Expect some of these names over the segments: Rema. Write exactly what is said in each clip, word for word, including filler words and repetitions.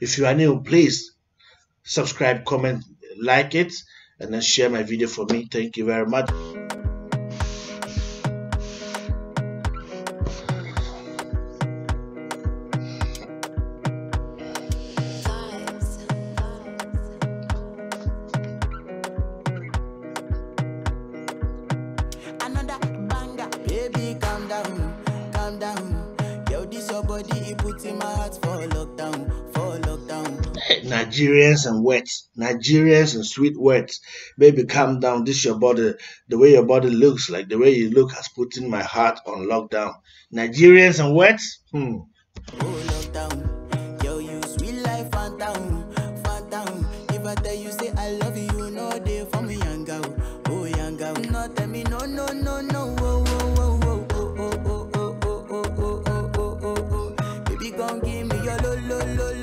If you are new, please subscribe, comment, like it, and then share my video for me. Thank you very much. Another banger, baby, calm down, calm down. Yo, this your body, it puts in my heart for lockdown, for lockdown. Nigerians and words, Nigerians and sweet words. Baby, calm down. This your body, the way your body looks, like the way you look, has put in my heart on lockdown. Nigerians and words. Hmm. Oh, lockdown. Yo, you sweet life, phantom, phantom. If I tell you say I love you, no day for me, young girl. Oh, young girl, no tell me no, no, no, no. Whoa, whoa, whoa, whoa, whoa, whoa, whoa, whoa, whoa, whoa, whoa. Baby, gon' give me your lo, lo, lo, lo, lo.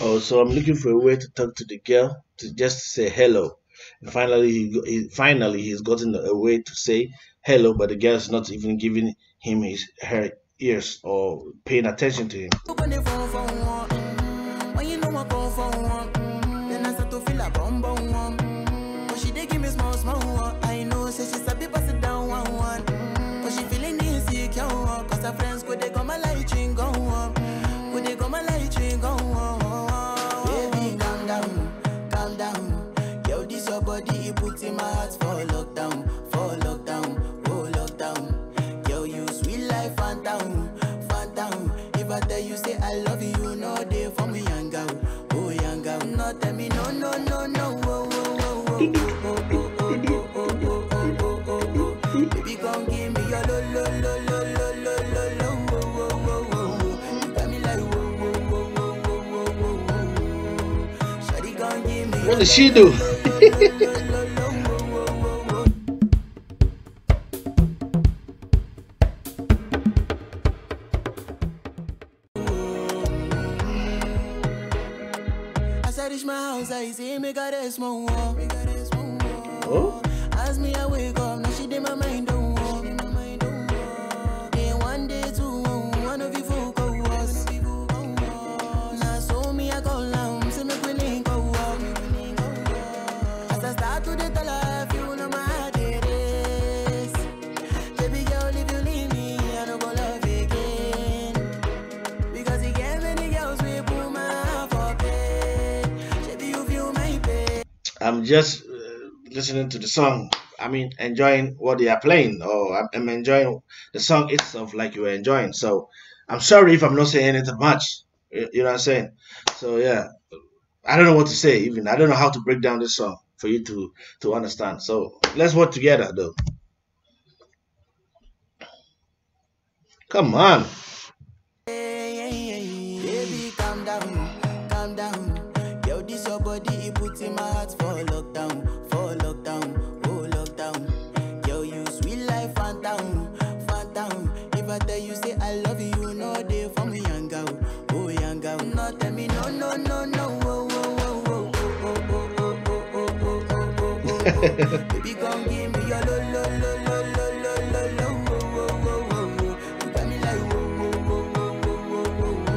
Oh, so I'm looking for a way to talk to the girl, to just say hello. And finally, he, he finally he's gotten a way to say hello, but the girl's not even giving him his her ears or paying attention to him. Put in my heart for lockdown, for lockdown, oh lockdown. Yo, you sweet life, phantom, phantom. If I tell you say I love you, no day for me, young girl, oh young girl. No tell me no, no, no, no. Oh, oh, oh, oh, oh, oh, oh, oh, oh, oh, oh, oh, oh. Baby, come give me your lo, lo, lo, lo, lo, lo, lo, lo. Oh, oh, oh, oh. You got me like oh, oh, oh, oh, oh, oh, oh, oh. Shawty, come give me. What does she do? Oh? As me I wake up, now she did my mind don't walk. Day one, day two, one of you folk was. Now so me I call down, so me quilling go walk. As I start to the life, you know my day is. Baby girl, if you leave me, I don't go love again. Because you gave many girls, we put my heart for bed. Baby, you feel my pain. I'm just listening to the song, I mean, enjoying what they are playing, or I'm, I'm enjoying the song itself like you were enjoying. So I'm sorry if I'm not saying anything much, you, you know what I'm saying? So yeah, I don't know what to say even. I don't know how to break down this song for you to, to understand. So let's work together though. Come on. Baby, calm down, calm down. Yo, this your body, it puts in my heart for lockdown. You say I love you, no day for me, young girl. Oh, young girl, no tell me no, no, no, no. Oh, oh, oh, oh, oh, oh, oh, oh, oh, oh, oh, oh, oh. Baby, come give me your lo, lo, lo, lo, lo, lo, lo, lo. Oh, oh, oh, oh. You got me like oh, oh, oh, oh, oh, oh, oh.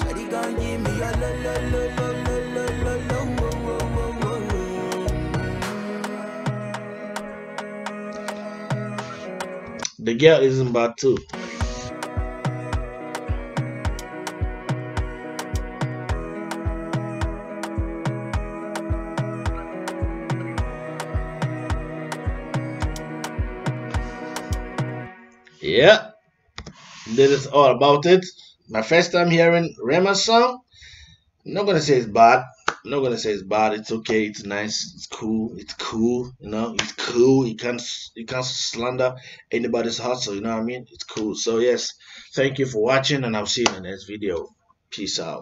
Shawty, come give me your lo, lo, lo, lo, lo, lo, lo, lo. Oh, oh, oh, oh, oh. The girl isn't bad too. Yeah, this is all about it. My first time hearing Rema's song. I'm not gonna say it's bad. I'm not gonna say it's bad. It's okay. It's nice. It's cool. It's cool. You know, it's cool. You can't you can't slander anybody's hustle. You know what I mean? It's cool. So yes, thank you for watching, and I'll see you in the next video. Peace out.